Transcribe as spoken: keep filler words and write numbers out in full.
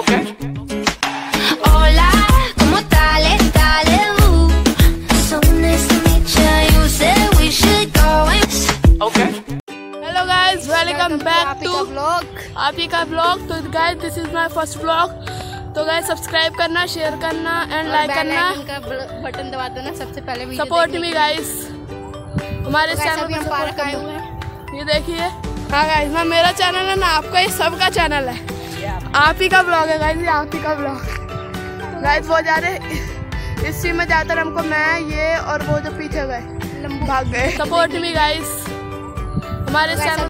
Okay. Hola, ¿cómo tal? Dale, so nice to meet you. You said we should go. Okay. Hello guys, welcome back to Aapika vlog. तो guys, this is my first vlog. तो guys subscribe करना, share करना and like करना, का button दबा देना सबसे पहले। सपोर्ट मी गाइस, हमारे चैनल में पार्क आए हुए हैं, ये देखिए। हाँ गाइस, ना मेरा चैनल है ना आपका, ये सबका चैनल है। yeah. आप ही का ब्लॉग है गाइस, ये आप ही का ब्लॉग। गाइस वो जा रहे इस चीज में, ज़्यादातर हमको मैं ये और वो जो पीछे गए भाग गए। सपोर्ट मी गाइस, हमारे चैनल